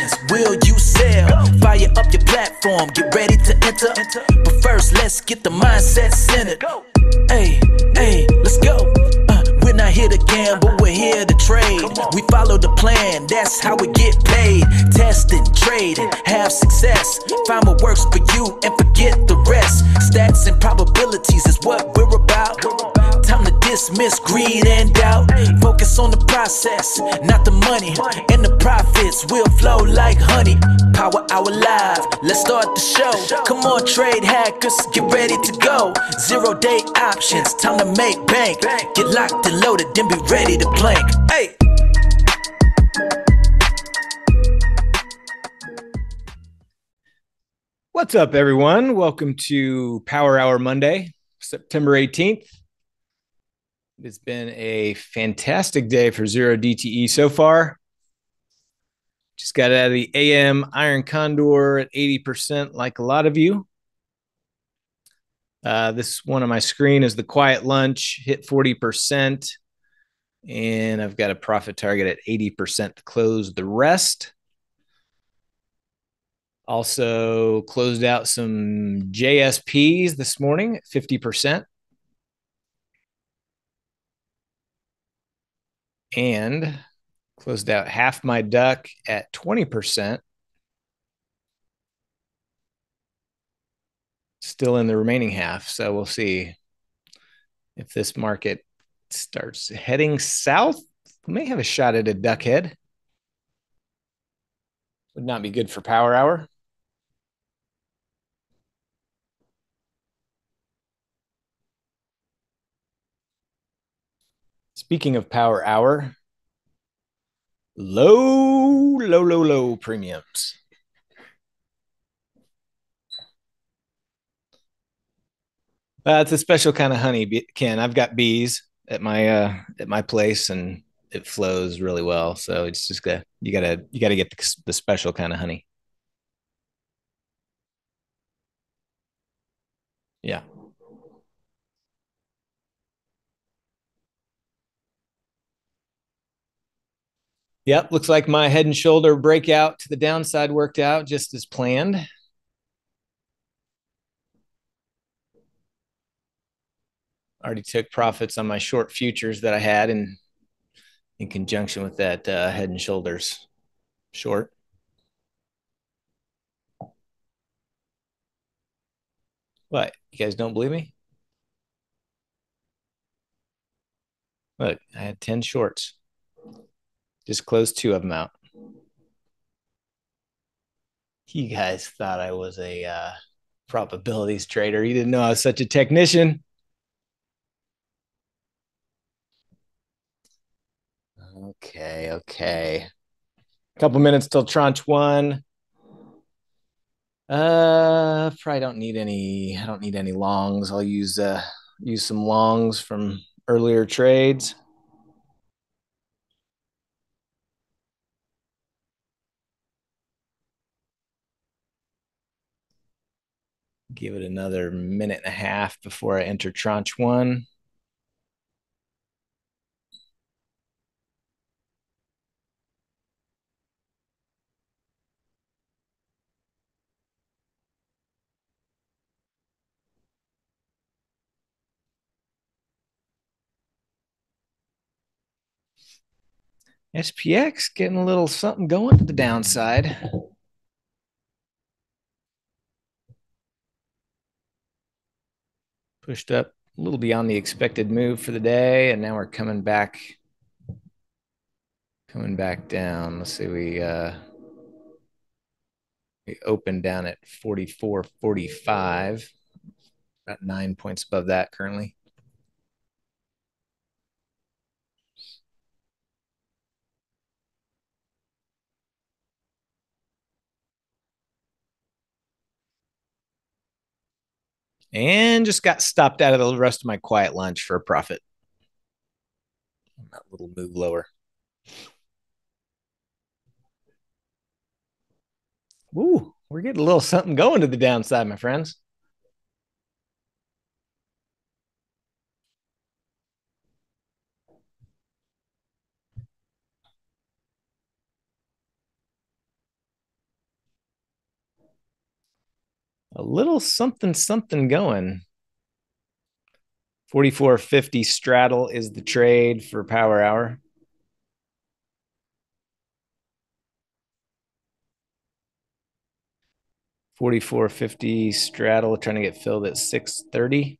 options will you sell? Fire up your platform, get ready to enter. But first, let's get the mindset centered. Hey, hey, let's go. We're not here to gamble, we're here to trade. We follow the plan, that's how we get paid. Test and trade and have success. Find what works for you and forget the rest. Stats and probabilities is what we're about. Time to dismiss greed and doubt. Focus on the process, not the money. And the profits will flow like honey. Power Hour Live, let's start the show. Come on, trade hackers, get ready to go. 0 day options, time to make bank. Get locked in loaded, then be ready to plank. Hey. What's up, everyone? Welcome to Power Hour Monday, September 18th. It's been a fantastic day for Zero DTE so far. Just got out of the AM Iron Condor at 80%, like a lot of you. This one on my screen is the quiet lunch, hit 40%, and I've got a profit target at 80% to close the rest. Also closed out some JSPs this morning at 50%. And closed out half my duck at 20%. Still in the remaining half, so we'll see if this market starts heading south. We may have a shot at a duck head. Would not be good for Power Hour. Speaking of Power Hour, low premiums. It's a special kind of honey, Ken. I've got bees at my place, and it flows really well. So it's just you gotta get the special kind of honey. Yeah. Yep, looks like my head and shoulder breakout to the downside worked out just as planned. Already took profits on my short futures that I had in conjunction with that head and shoulders short. What? You guys don't believe me? Look, I had 10 shorts. Just closed 2 of them out. You guys thought I was a probabilities trader. You didn't know I was such a technician. Okay, okay. A couple minutes till tranche 1. Probably don't need any. I don't need any longs. I'll use some longs from earlier trades. Give it another minute and a half before I enter tranche 1. SPX getting a little something going to the downside. Pushed up a little beyond the expected move for the day, and now we're coming back down. Let's see, we opened down at 44.45, about 9 points above that currently. And just got stopped out of the rest of my quiet lunch for a profit. That little move lower. Ooh, we're getting a little something going to the downside, my friends. a little something, something going. 44.50 straddle is the trade for power hour. $44.50 straddle, trying to get filled at 6.30.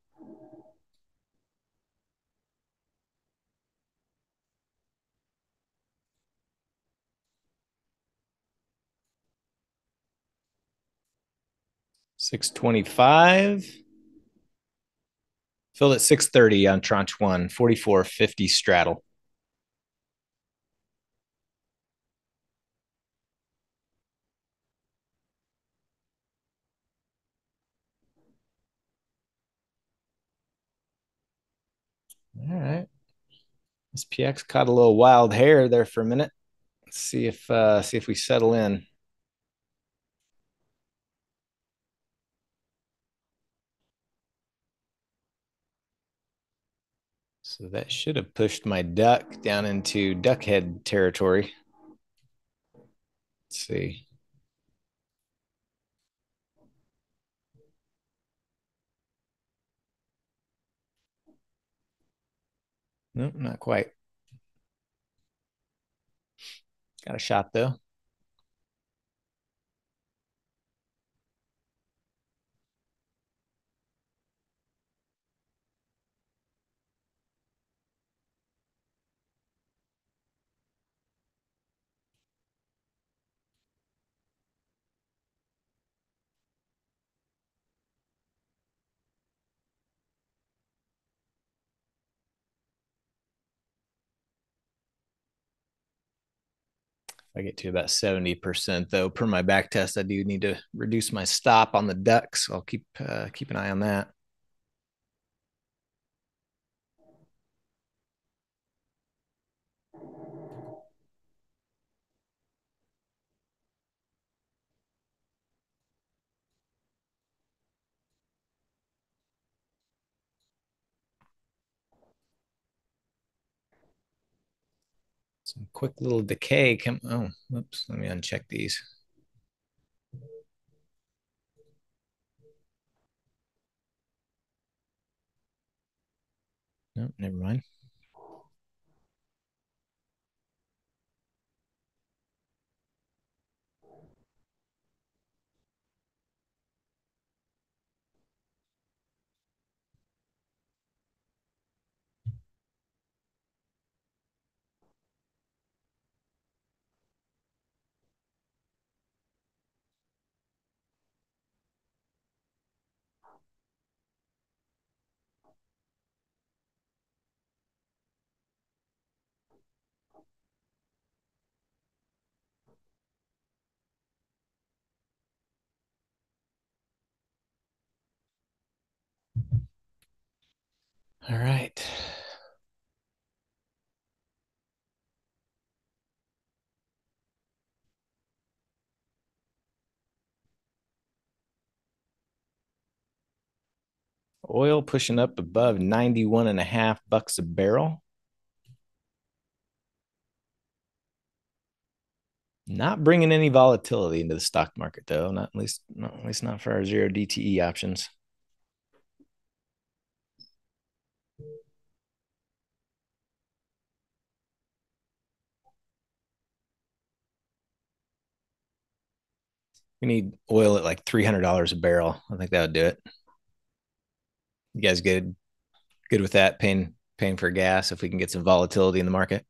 $6.25. Filled at 6.30 on tranche one, $44.50 straddle. All right. SPX caught a little wild hair there for a minute. Let's see if we settle in. So that should have pushed my duck down into duckhead territory. Let's see. Nope, not quite. Got a shot though. I get to about 70% though. Per my back test, I do need to reduce my stop on the ducks. So I'll keep an eye on that. Some quick little decay come. Oh, oops. Let me uncheck these. No, never mind. All right. Oil pushing up above 91.5 bucks a barrel. Not bringing any volatility into the stock market though, not at least not for our zero DTE options. We need oil at like $300 a barrel. I think that would do it. You guys good with that? Paying for gas if we can get some volatility in the market.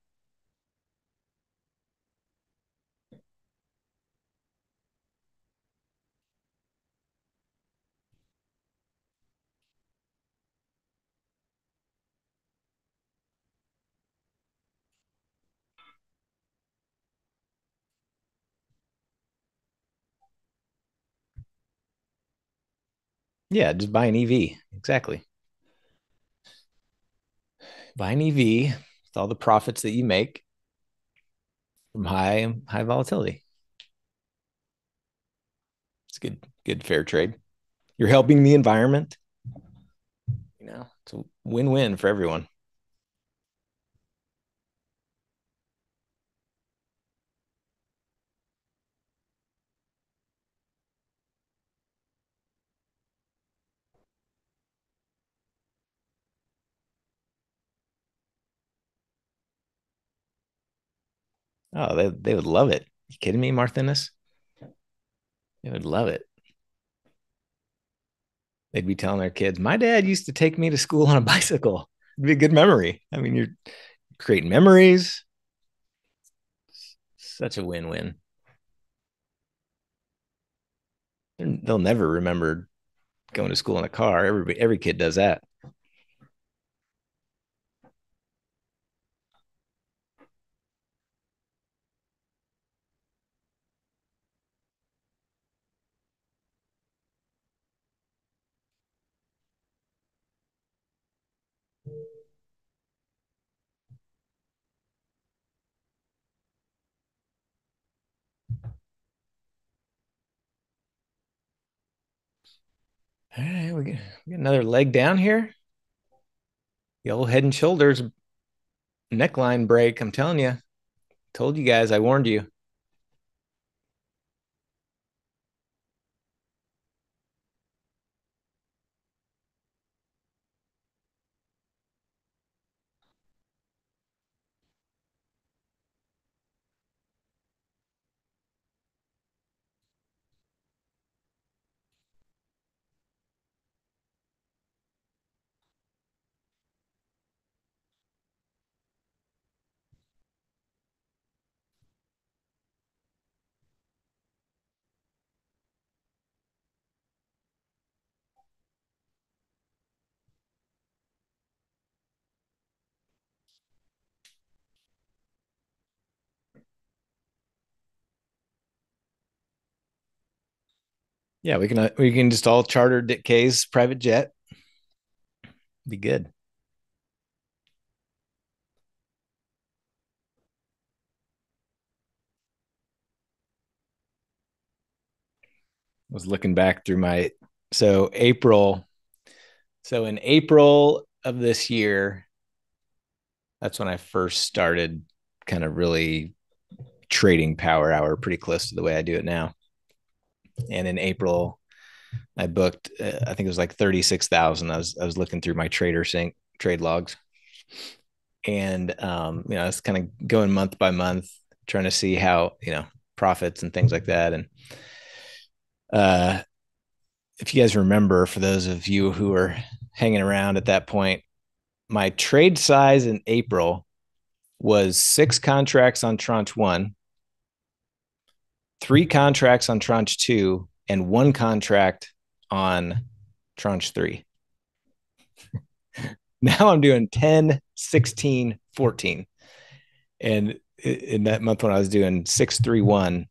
Yeah, just buy an EV. Exactly. Buy an EV with all the profits that you make from high volatility. It's a good fair trade. You're helping the environment. You know, it's a win-win for everyone. Oh, they would love it. You kidding me, Marthinus? They would love it. They'd be telling their kids, my dad used to take me to school on a bicycle. It'd be a good memory. I mean, you're creating memories. Such a win-win. They'll never remember going to school in a car. Every kid does that. All right, we get another leg down here. The old head and shoulders neckline break. I'm telling you, told you guys, I warned you. Yeah, we can just all charter Dick K's private jet. Be good. I was looking back through my so in April of this year, that's when I first started kind of really trading power hour pretty close to the way I do it now. And in April, I booked, I think it was like 36,000. I was looking through my TraderSync trade logs, and you know, I was kind of going month by month, trying to see how, you know, profits and things like that. And if you guys remember, for those of you who were hanging around at that point, my trade size in April was 6 contracts on tranche 1. 3 contracts on tranche 2 and 1 contract on tranche 3. Now I'm doing 10, 16, 14. And in that month when I was doing 6, 3, 1,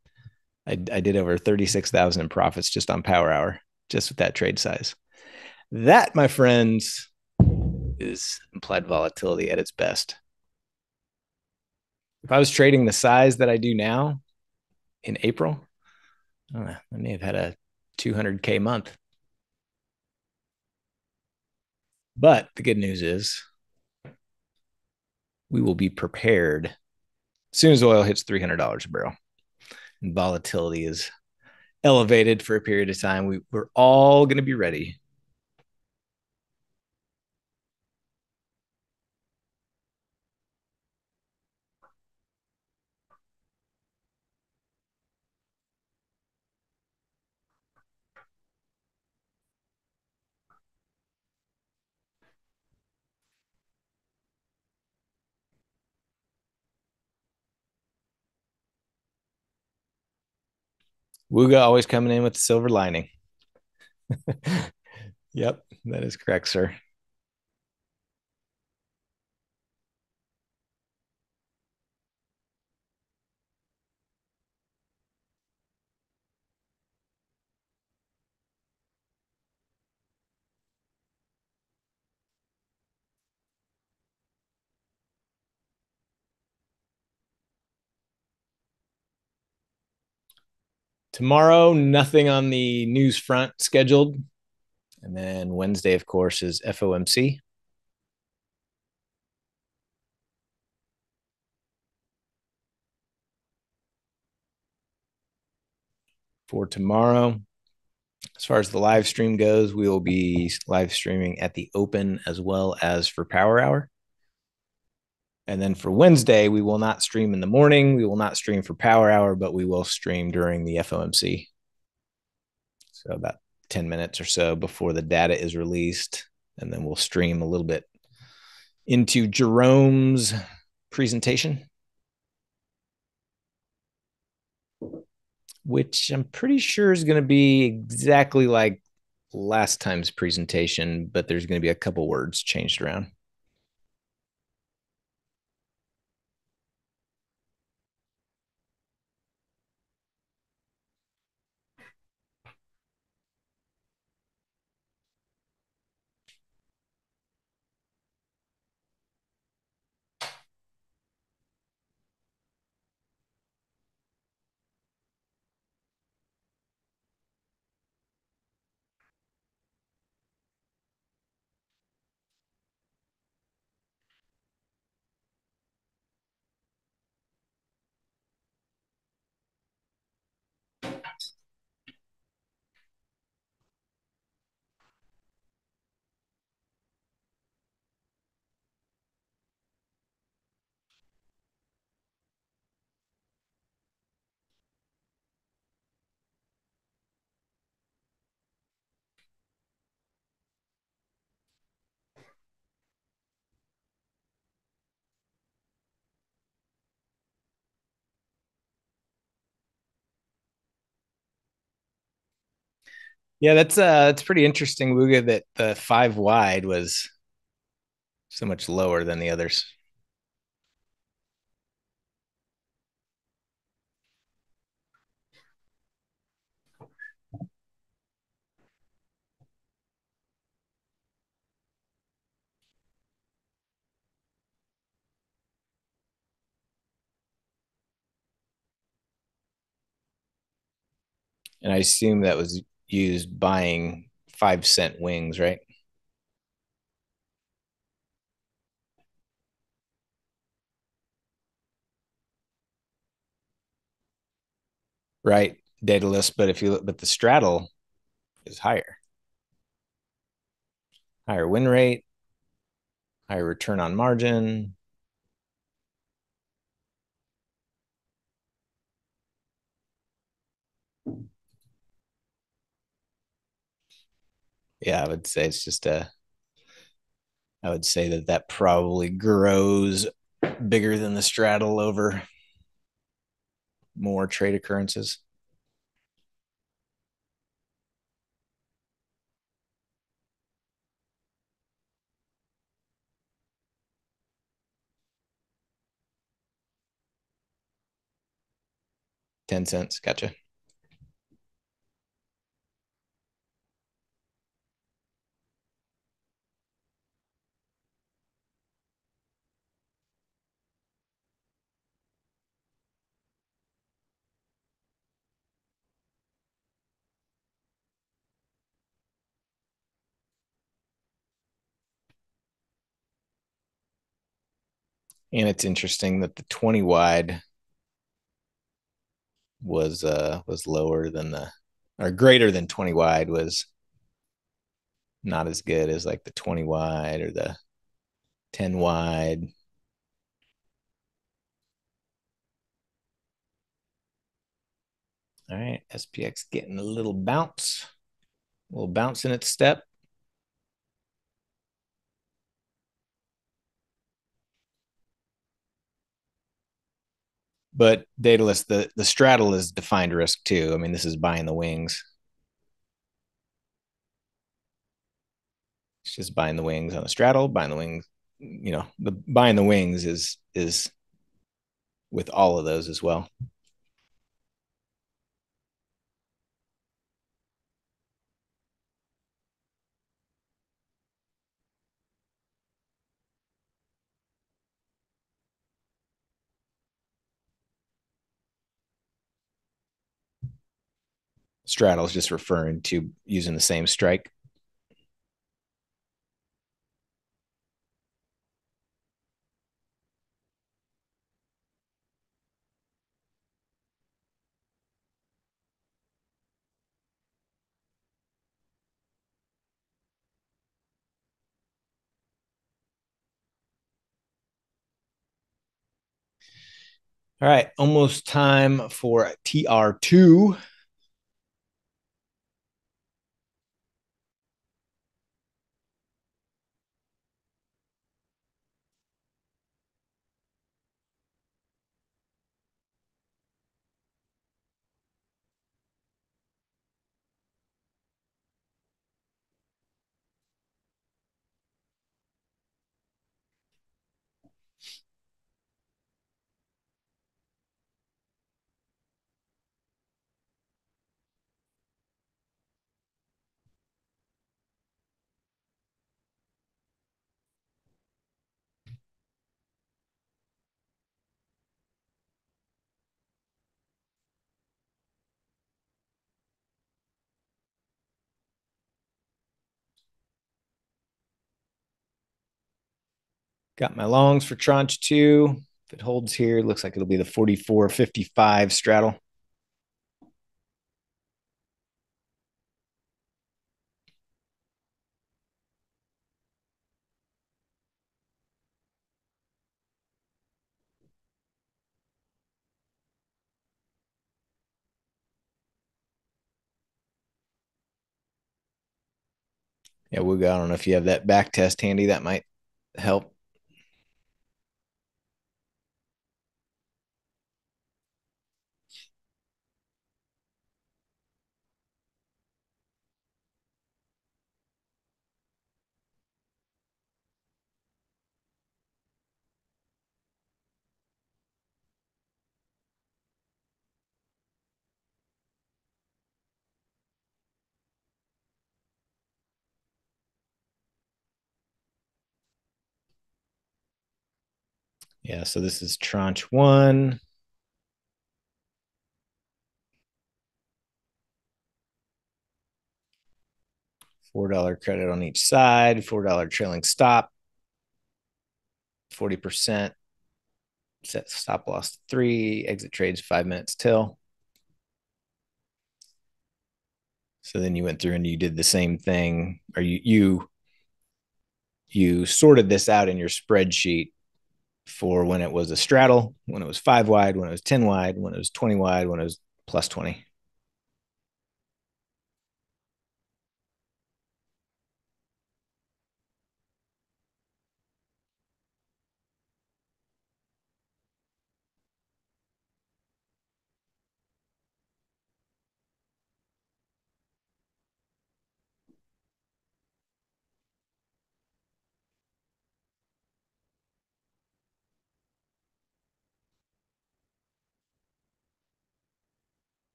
I did over 36,000 in profits just on power hour, just with that trade size. That, my friends, is implied volatility at its best. If I was trading the size that I do now, in April, I don't know, I may have had a 200K month. But the good news is we will be prepared as soon as oil hits $300 a barrel and volatility is elevated for a period of time. We're all going to be ready. Wooga always coming in with the silver lining. Yep, that is correct, sir. Tomorrow, nothing on the news front scheduled. And then Wednesday, of course, is FOMC. For tomorrow, as far as the live stream goes, we will be live streaming at the open as well as for Power Hour. And then for Wednesday, we will not stream in the morning. We will not stream for Power Hour, but we will stream during the FOMC. So about 10 minutes or so before the data is released. And then we'll stream a little bit into Jerome's presentation, which I'm pretty sure is going to be exactly like last time's presentation, but there's going to be a couple words changed around. Yeah, that's pretty interesting, Luga, that the 5 wide was so much lower than the others. And I assume that was used buying 5-cent wings, right? Right, Daedalus, but if you look, but the straddle is higher. Higher win rate, higher return on margin. Yeah, I would say it's just I would say that that probably grows bigger than the straddle over more trade occurrences. $0.10, gotcha. And it's interesting that the 20 wide was lower than the, or greater than 20 wide was not as good as like the 20 wide or the 10 wide. All right, SPX getting a little bounce in its step. But Daedalus, the straddle is defined risk too. I mean, this is buying the wings. It's just buying the wings on the straddle, buying the wings, you know, the buying the wings is with all of those as well. Straddle is just referring to using the same strike. All right, almost time for TR2. Got my longs for tranche two. If it holds here, looks like it'll be the 44.55 straddle. Yeah, we'll go. I don't know if you have that back test handy. That might help. Yeah, so this is tranche one. $4 credit on each side, $4 trailing stop, 40%, set stop loss 3, exit trades 5 minutes till. So then you went through and you did the same thing, or you sorted this out in your spreadsheet for when it was a straddle, when it was 5 wide, when it was 10 wide, when it was 20 wide, when it was plus 20.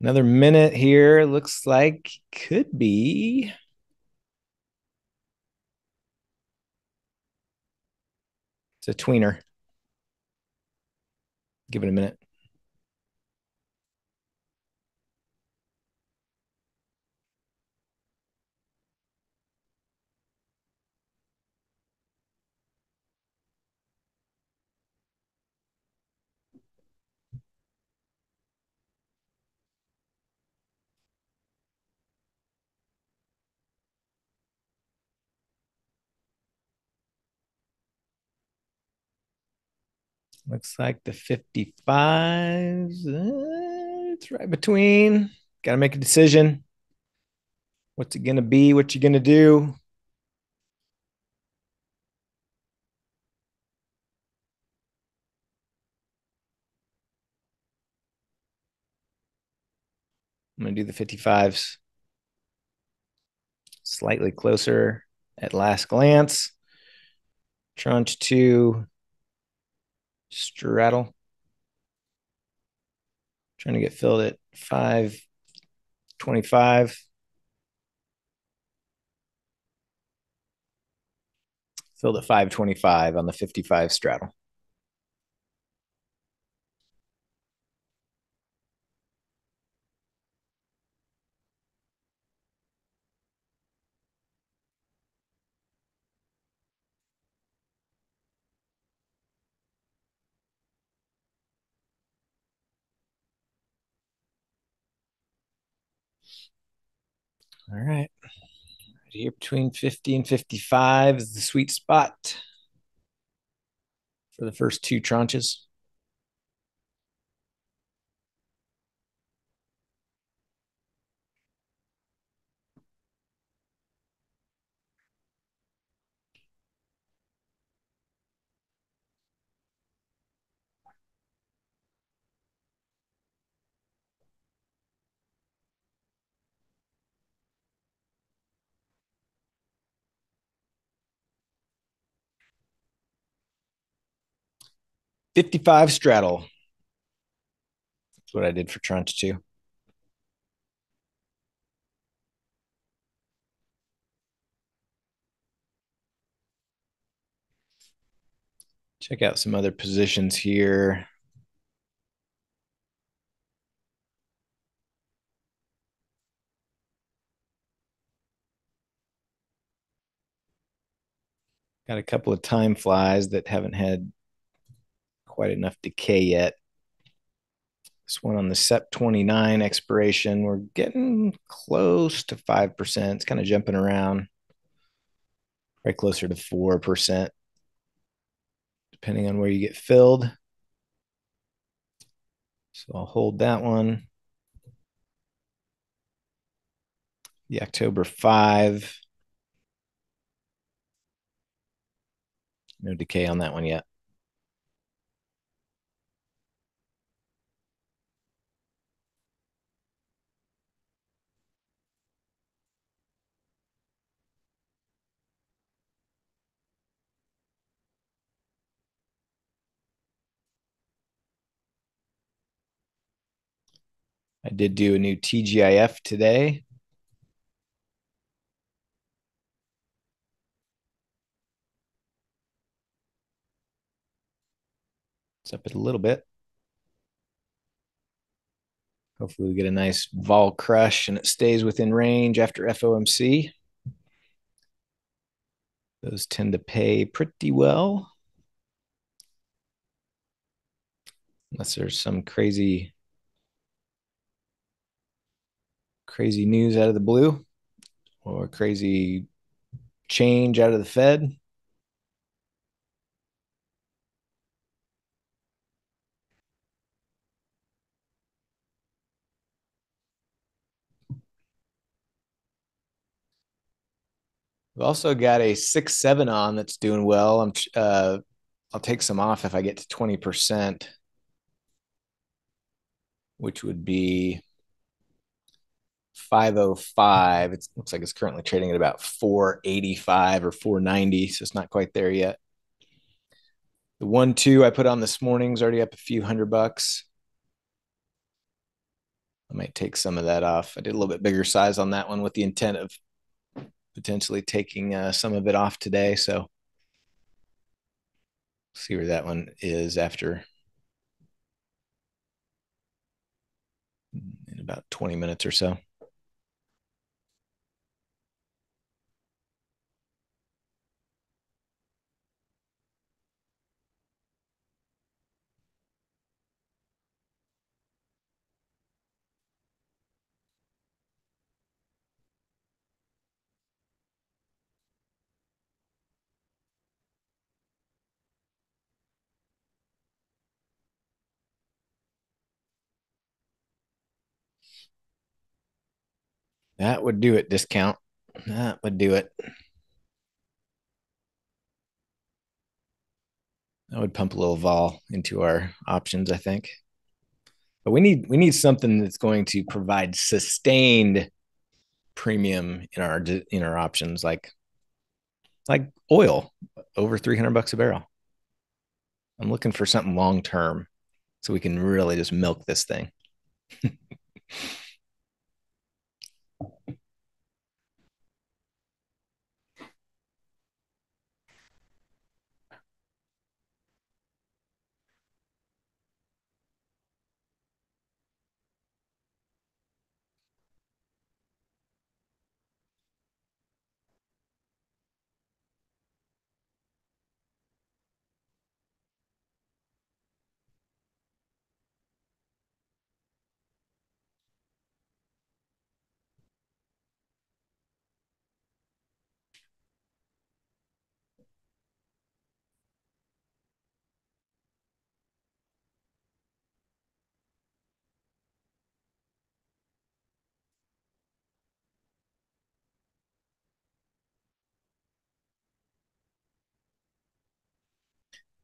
Another minute here, looks like could be. It's a tweener. Give it a minute. Looks like the 55s, it's right between. Got to make a decision. What's it going to be? What you going to do? I'm going to do the 55s. Slightly closer at last glance. Tranche two. Straddle. Trying to get filled at 525. Filled at 525 on the 55 straddle. All right, right here between 50 and 55 is the sweet spot for the first two tranches. 55 straddle. That's what I did for tranche two. Check out some other positions here. Got a couple of time flies that haven't had quite enough decay yet. This one on the SEP 29 expiration, we're getting close to 5%. It's kind of jumping around, right closer to 4%, depending on where you get filled. So I'll hold that one. The October 5. No decay on that one yet. I did do a new TGIF today. Up it a little bit. Hopefully we get a nice vol crush and it stays within range after FOMC. Those tend to pay pretty well. Unless there's some crazy news out of the blue or crazy change out of the Fed. We've also got a 6-7 on that's doing well. I'll take some off if I get to 20%, which would be 505. It looks like it's currently trading at about 485 or 490, so it's not quite there yet. The 1-2 I put on this morning is already up a few $100. I might take some of that off. I did a little bit bigger size on that one with the intent of potentially taking some of it off today. So see where that one is after in about 20 minutes or so. That would do it, discount. That would do it. That would pump a little vol into our options, I think. But we need something that's going to provide sustained premium in our options, like oil, over $300 a barrel. I'm looking for something long term, so we can really just milk this thing.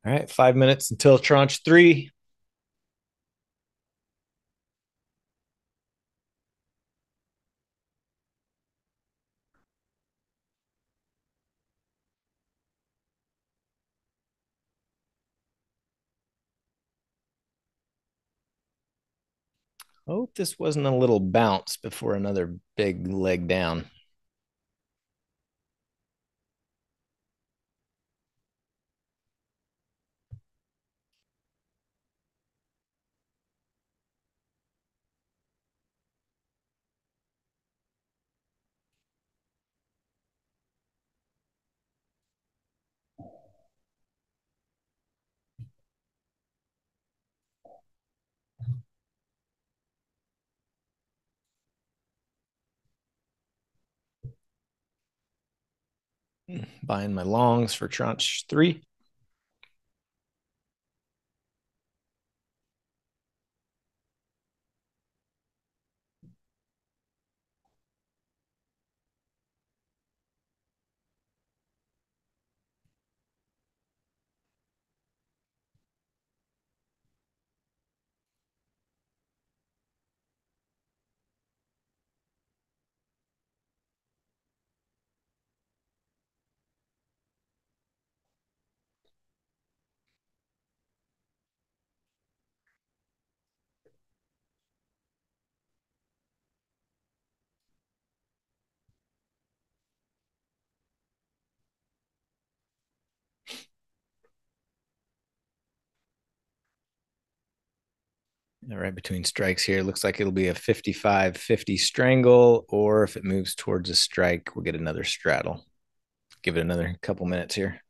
All right, 5 minutes until tranche three. Hope this wasn't a little bounce before another big leg down. Buying my longs for tranche 3. Right between strikes here. Looks like it'll be a 55-50 strangle, or if it moves towards a strike, we'll get another straddle. Give it another couple minutes here.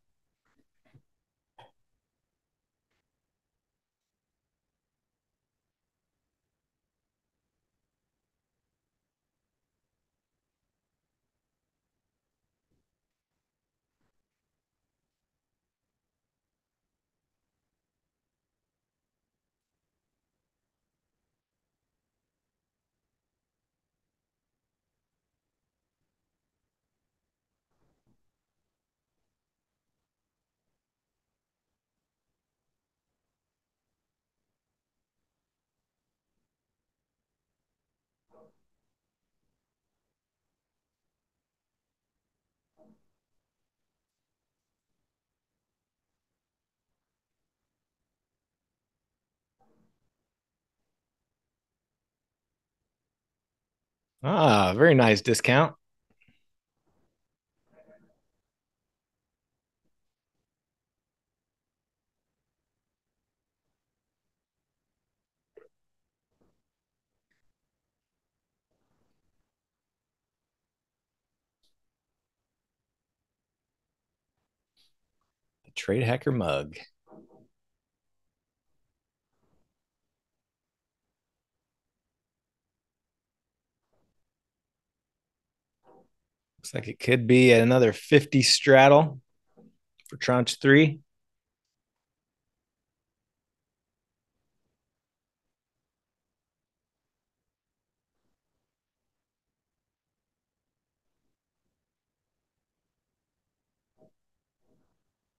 Ah, very nice discount. The Trade Hacker mug. Looks like it could be another 50 straddle for tranche 3.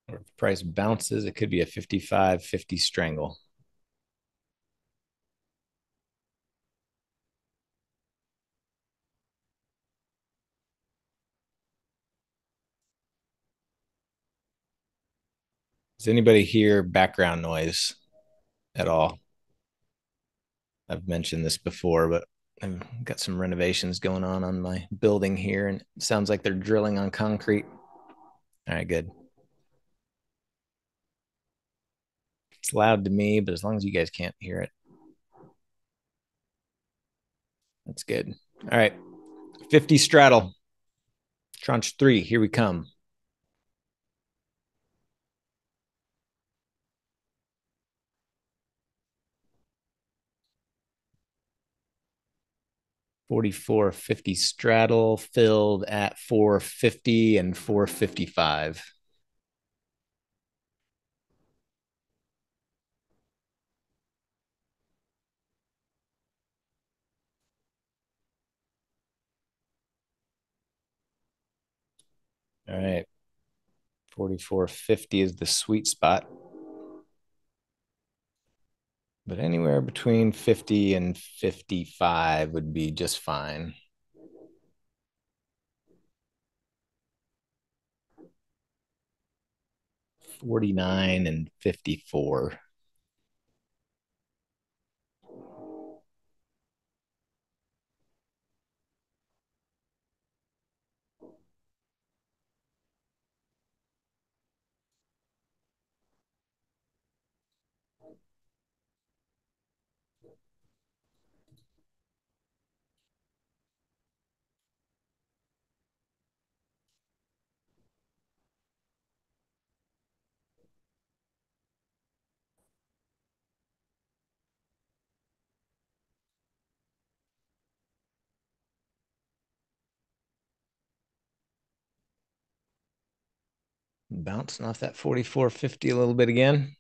Or if the price bounces, it could be a 55-50 strangle. Does anybody hear background noise at all? I've mentioned this before, but I've got some renovations going on my building here, and it sounds like they're drilling on concrete. All right, good. It's loud to me, but as long as you guys can't hear it, that's good. All right, 50 straddle, tranche 3, here we come. $44.50 straddle filled at $4.50 and $4.55. All right. $44.50 is the sweet spot. But anywhere between 50 and 55 would be just fine. $49 and $54. Bouncing off that 44.50 a little bit again.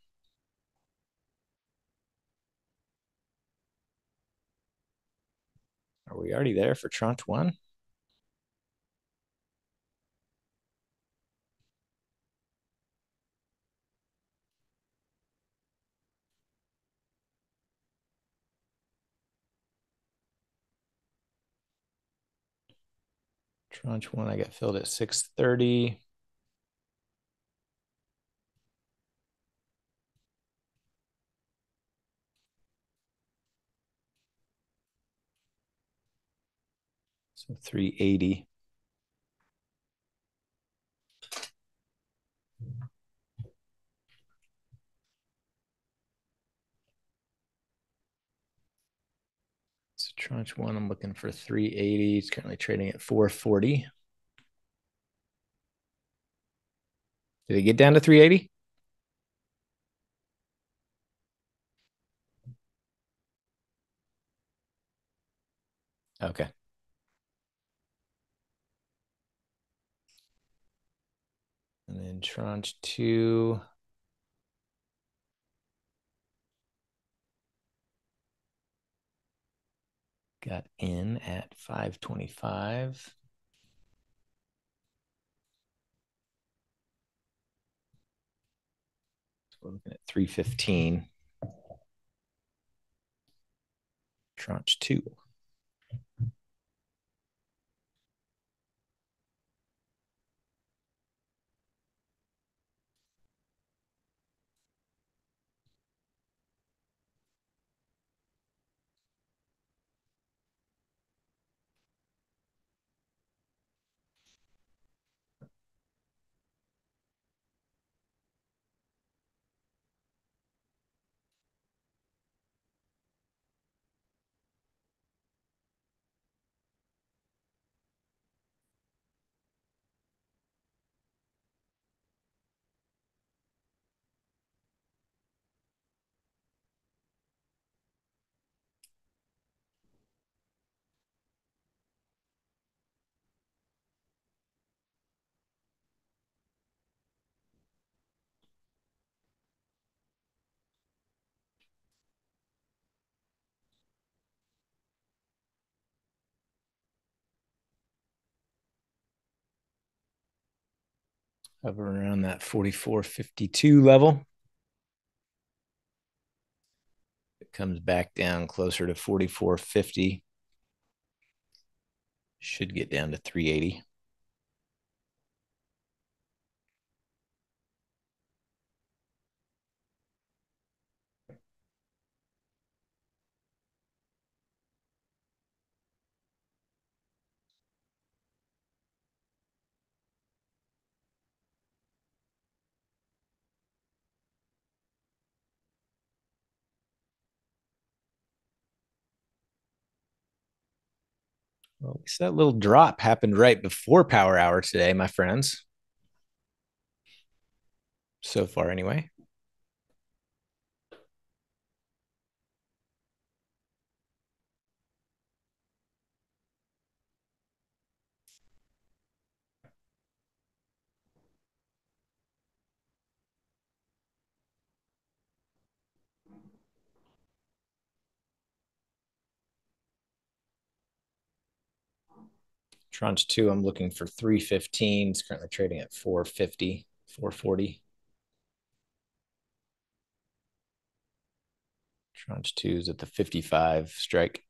Are we already there for tranche one? Tranche one, I got filled at 6:30. So 380. So tranche one, I'm looking for 380. It's currently trading at 440. Did it get down to 380? Okay. And then tranche two. Got in at 525. So we're looking at 315. Tranche two. Over around that 44.52 level. It comes back down closer to 44.50. Should get down to 380. Well, that little drop happened right before power hour today, my friends. So far, anyway. Tranche two, I'm looking for 315. It's currently trading at 450, 440. Tranche two is at the 55 strike.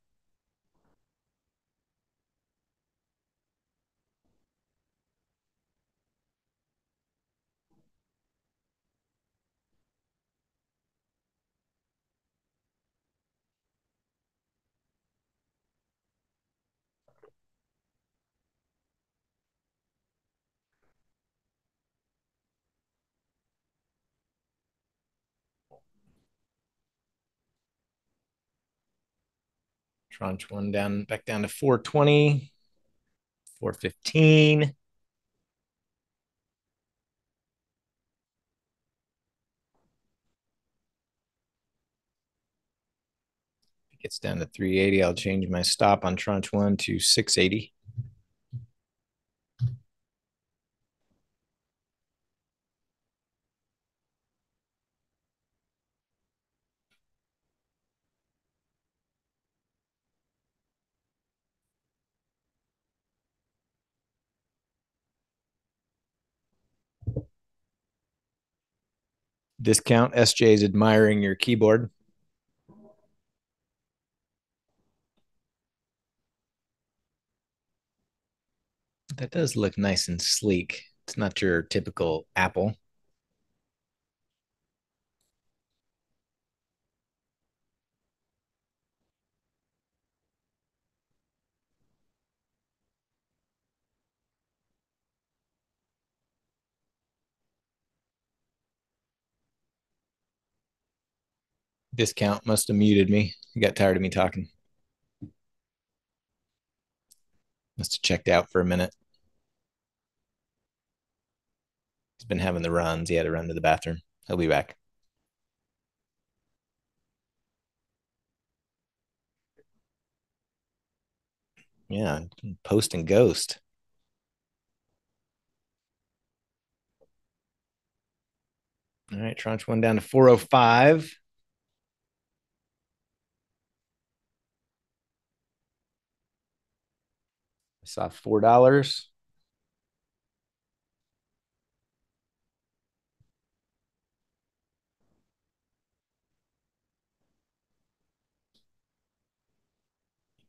Tranche one down, back down to 420, 415. If it gets down to 380, I'll change my stop on tranche one to 680. Discount. SJ is admiring your keyboard. That does look nice and sleek. It's not your typical Apple. Discount must have muted me. He got tired of me talking. Must have checked out for a minute. He's been having the runs. He had to run to the bathroom. He'll be back. Yeah, post and ghost. All right, tranche one down to 405. I saw $4.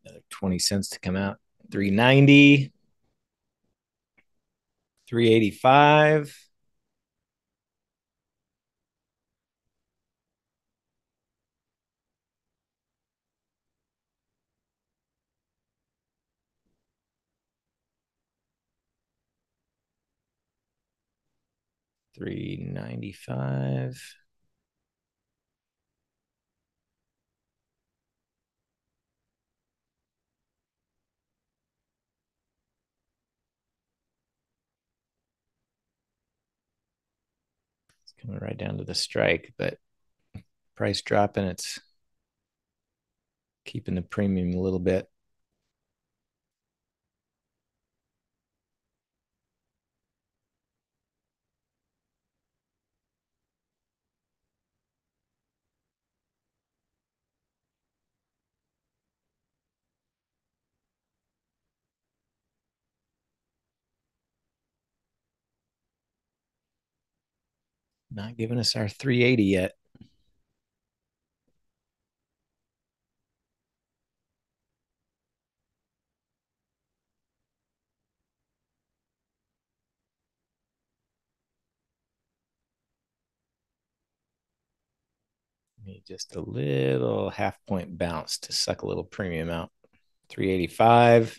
Another 20 cents to come out. 390. 385. 395. It's coming right down to the strike, but price dropping, it's keeping the premium a little bit. Not giving us our 380 yet. Need just a little half point bounce to suck a little premium out. 385.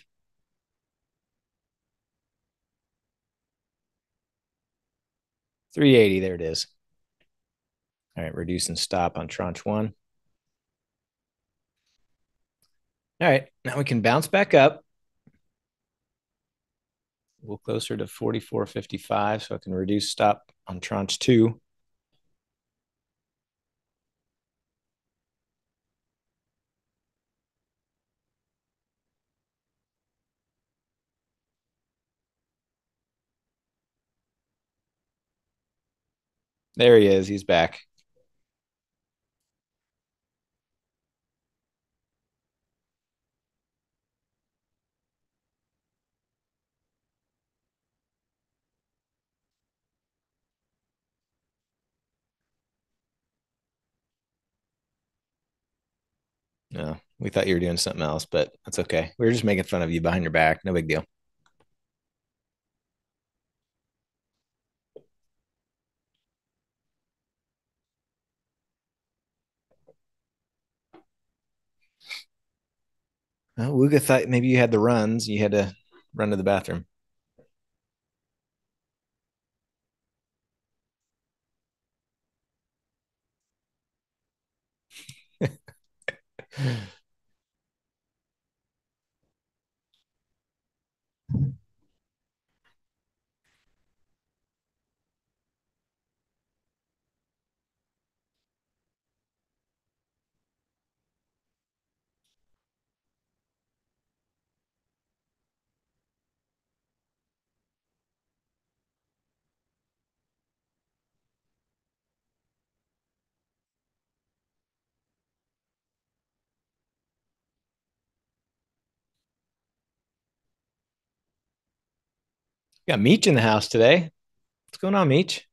380, there it is. All right, reduce and stop on tranche one. All right, now we can bounce back up. A little closer to 44.55, so I can reduce stop on tranche two. There he is. He's back. No, we thought you were doing something else, but that's okay. We were just making fun of you behind your back. No big deal. Well, Wooga thought maybe you had the runs. You had to run to the bathroom. Got Meech in the house today. What's going on, Meech?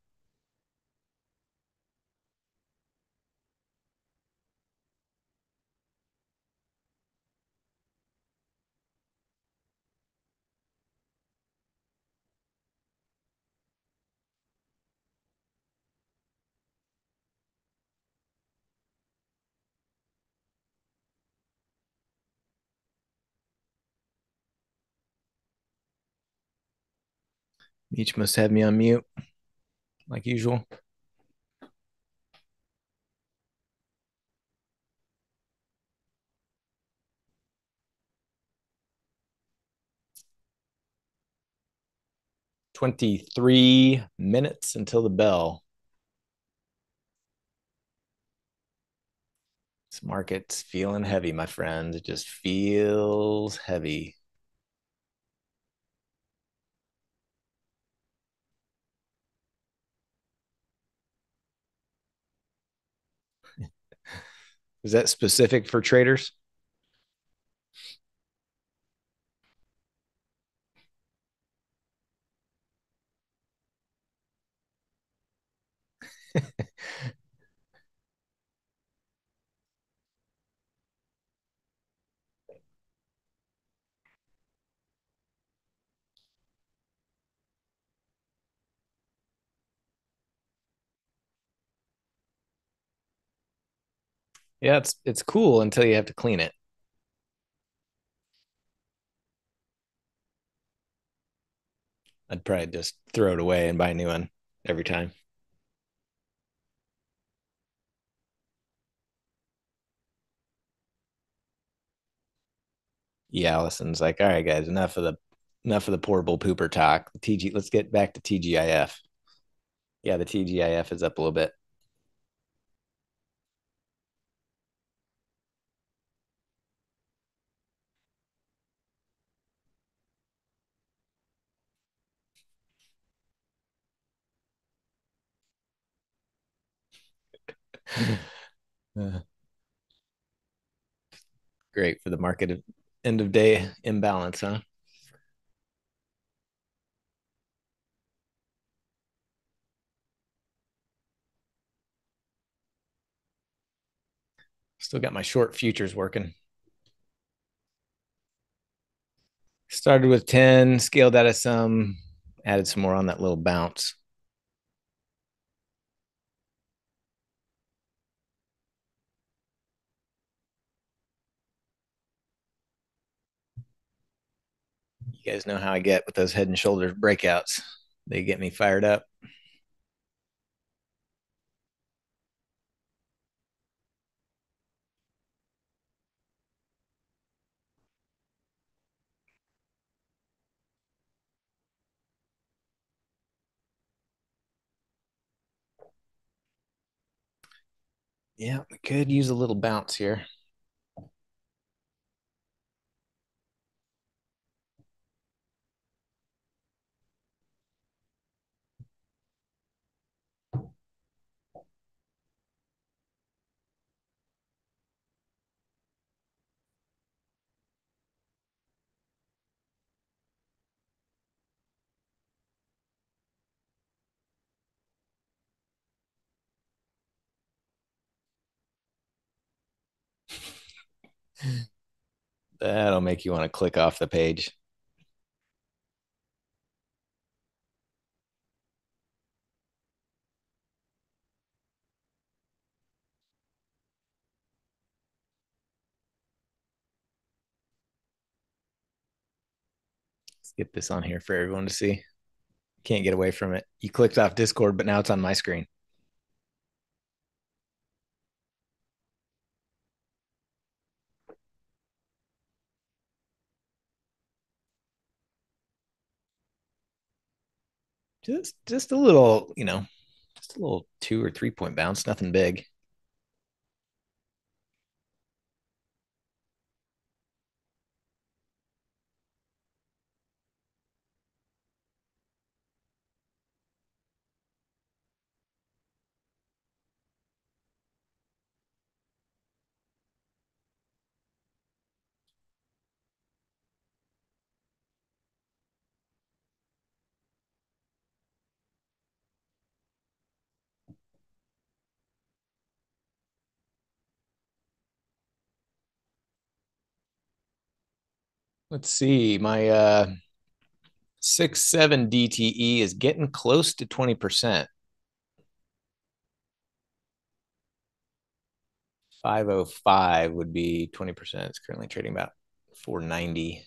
Each must have me on mute, like usual. $23 minutes until the bell. This market's feeling heavy, my friend. It just feels heavy. Is that specific for traders? Yeah, it's cool until you have to clean it. I'd probably just throw it away and buy a new one every time. Yeah, Allison's like, all right, guys, enough of the portable pooper talk. Let's get back to TGIF. Yeah, the TGIF is up a little bit. Great for the market end of day imbalance, huh? Still got my short futures working. Started with 10, scaled out of some, added some more on that little bounce. You guys know how I get with those head and shoulders breakouts. They get me fired up. Yeah, we could use a little bounce here. That'll make you want to click off the page. Let's get this on here for everyone to see. Can't get away from it. You clicked off Discord, but now it's on my screen. Just a little, just a little 2 or 3 point bounce, nothing big. Let's see, my 6-7 DTE is getting close to 20%. 505 would be 20%. It's currently trading about 490.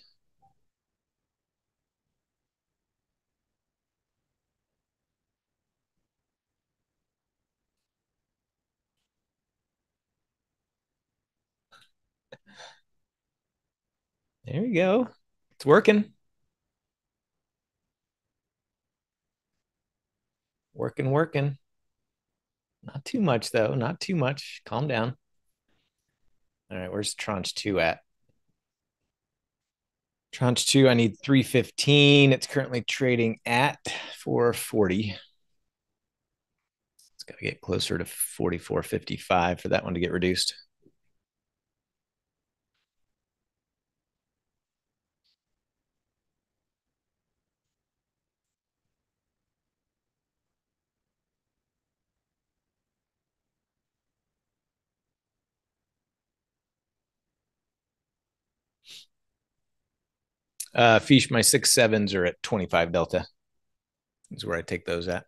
There we go. It's working. Working, working. Not too much, though. Not too much. Calm down. All right, where's tranche 2 at? Tranche 2, I need 315. It's currently trading at 440. It's got to get closer to 44.55 for that one to get reduced. Fish, my 6.7s are at 25 delta. Is where I take those at.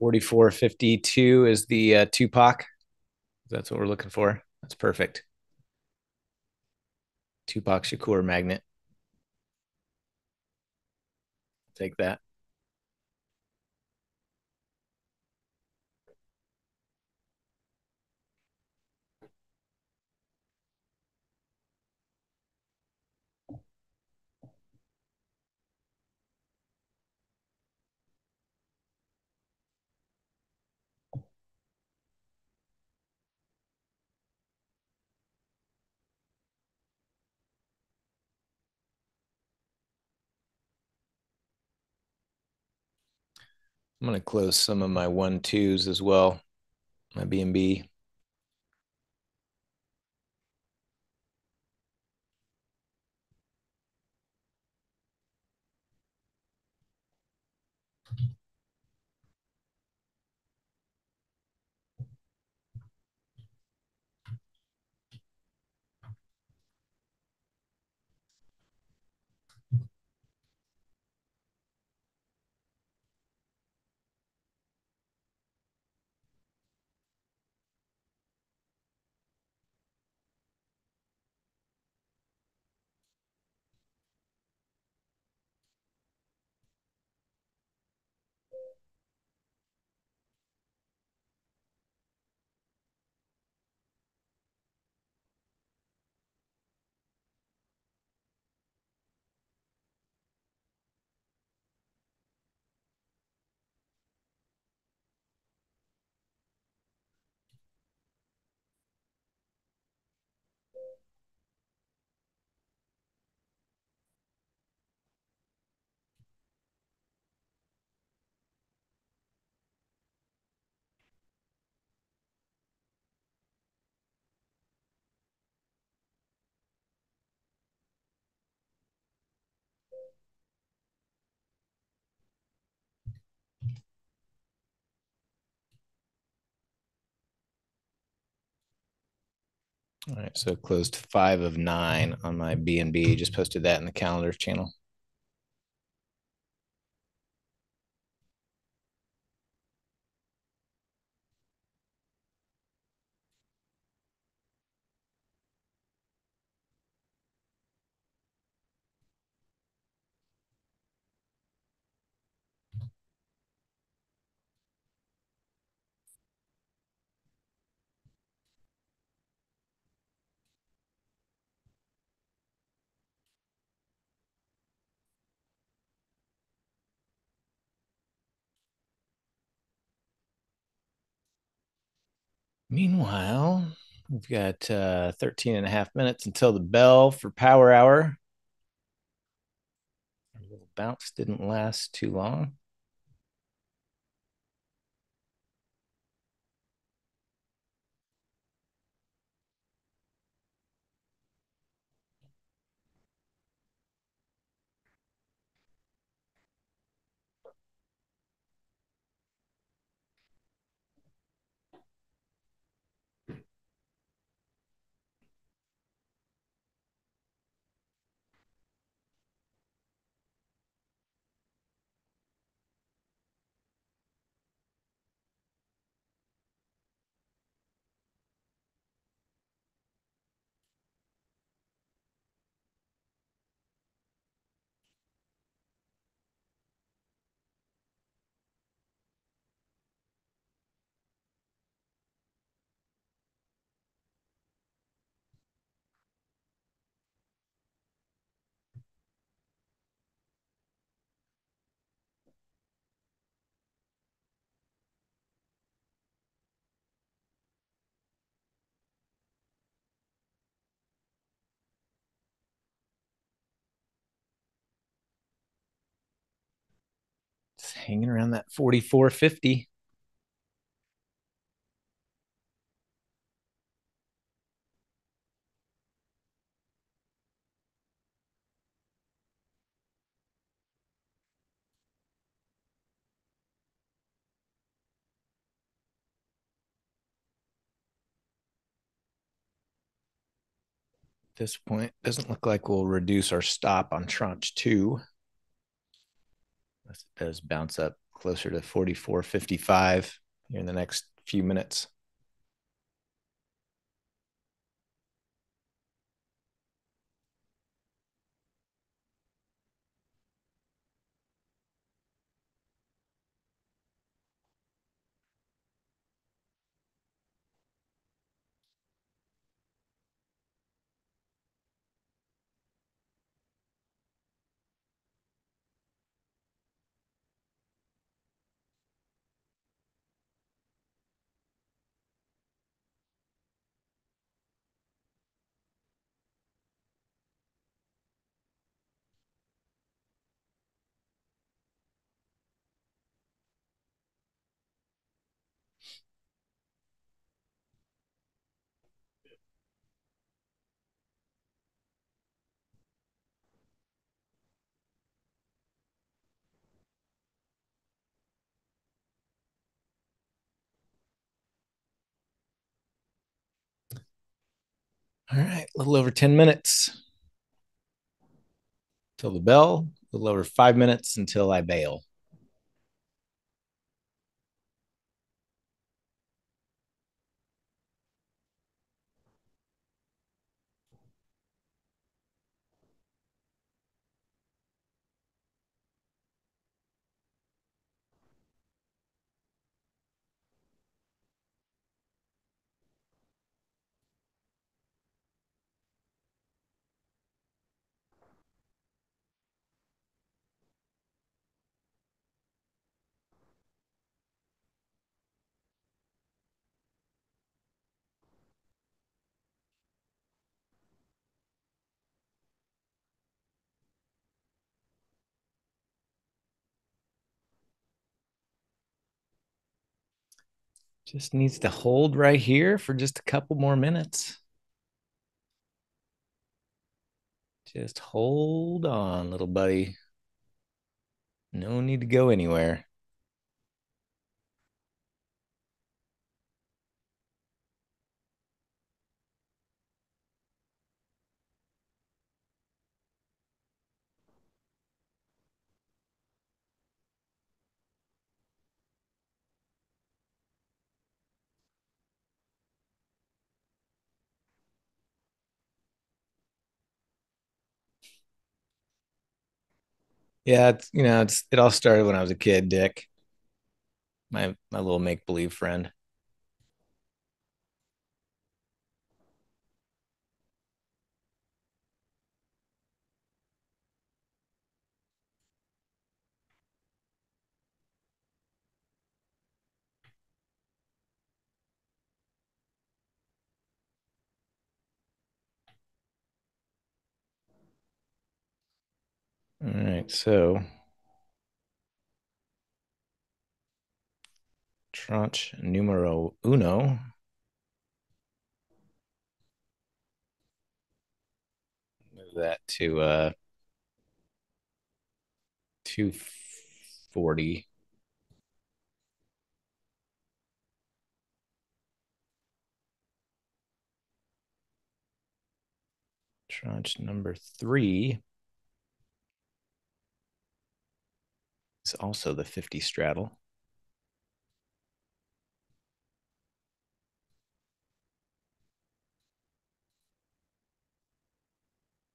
$44.52 is the Tupac. That's what we're looking for. That's perfect. Tupac Shakur magnet. Take that. I'm going to close some of my 1-2s as well, my BNB. All right, so closed 5 of 9 on my BNB. Just posted that in the calendars channel. Meanwhile, we've got 13 and a half minutes until the bell for power hour. Our little bounce didn't last too long. hanging around that 44.50. At this point, doesn't look like we'll reduce our stop on tranche two. Unless it does bounce up closer to 44.55 here in the next few minutes. All right, a little over 10 minutes till the bell, a little over 5 minutes until I bail. Just needs to hold right here for just a couple more minutes. Just hold on, little buddy. No need to go anywhere. Yeah, it all started when I was a kid, Dick. My little make-believe friend. All right, so tranche numero uno. Move that to 240. Tranche number three. Also the 50 straddle.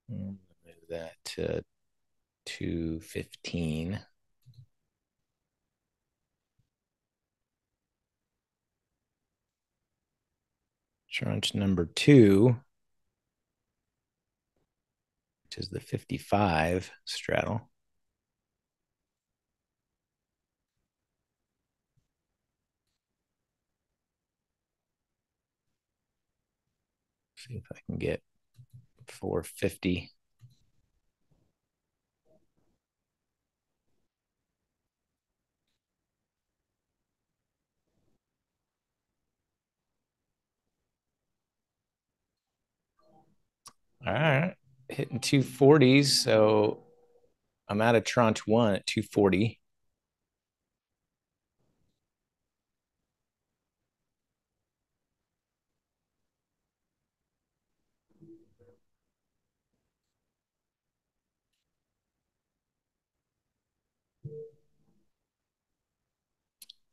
Move that to 215. Tranche number two, which is the 55 straddle. See if I can get 450. All right. Hitting 240s. So I'm out of tranche one at 240.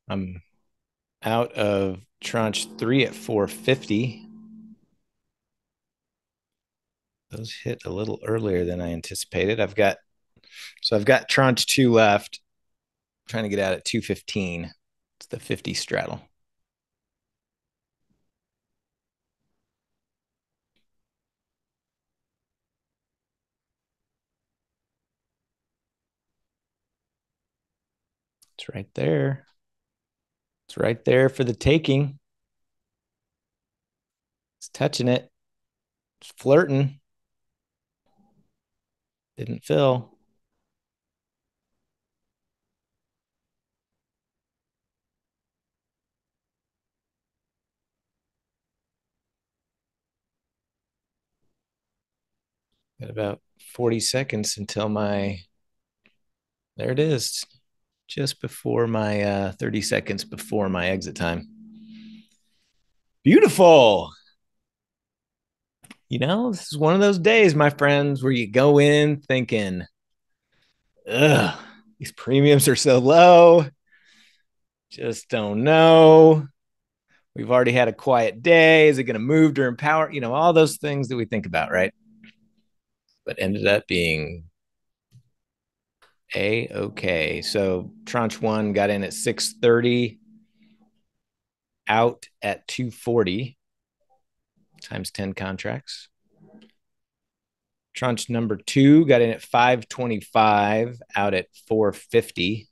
I'm out of tranche three at 450. Those hit a little earlier than I anticipated. I've got tranche two left. I'm trying to get out at 215. It's the 50 straddle. It's right there. It's right there for the taking. It's touching it. It's flirting. Didn't fill. Got about 40 seconds until my, there it is. Just before my 30 seconds before my exit time. Beautiful. You know, this is one of those days, my friends, where you go in thinking, ugh, these premiums are so low. Just don't know. We've already had a quiet day. Is it going to move during power? You know, all those things that we think about, right? But ended up being A-okay. So tranche one got in at 630, out at 240 times 10 contracts. Tranche number two got in at 525, out at 450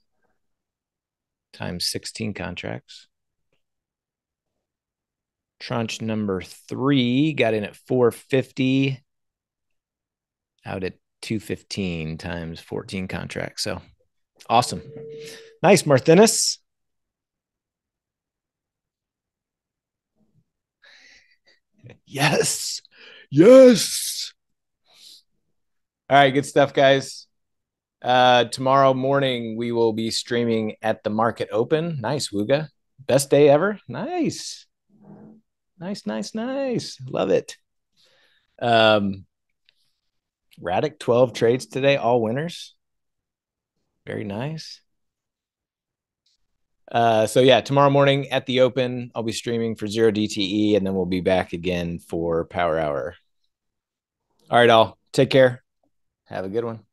times 16 contracts. Tranche number three got in at 450, out at 215 times 14 contracts. So awesome. Nice, Martinez. Yes. Yes. All right. Good stuff, guys. Tomorrow morning, we will be streaming at the market open. Nice, Wuga. Best day ever. Nice. Nice, nice, nice. Love it. Raddick, 12 trades today, all winners. Very nice. So yeah, tomorrow morning at the open, I'll be streaming for Zero DTE, and then we'll be back again for Power Hour. All right, all. Take care. Have a good one.